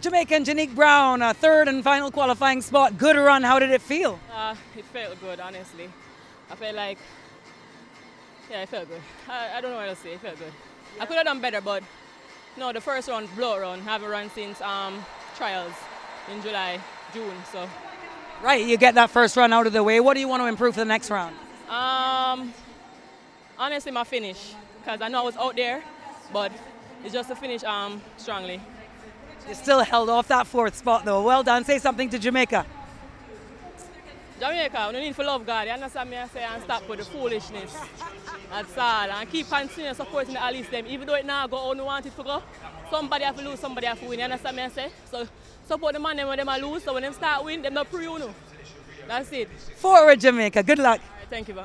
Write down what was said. Jamaican Janeek Brown, a third and final qualifying spot. Good run. How did it feel? It felt good, honestly. I felt like, yeah, it felt good. I don't know what to say. It felt good. Yeah. I could have done better, but no, the first round, blow round. I haven't run since trials in July, June. So, right, you get that first run out of the way. What do you want to improve for the next round? Honestly, my finish, because I know I was out there, but it's just to finish strongly. You still held off that fourth spot, though. Well done. Say something to Jamaica. Jamaica, we need to love God. You understand me? I say, and stop with the foolishness. That's all. And keep continuing supporting the Alice them. Even though it now go on, we want it to go. Somebody have to lose, somebody have to win. You understand me? I say, so support the man them when they lose. So when they start winning, they don't pre-uno. That's it. Forward, Jamaica. Good luck. All right, thank you, bro.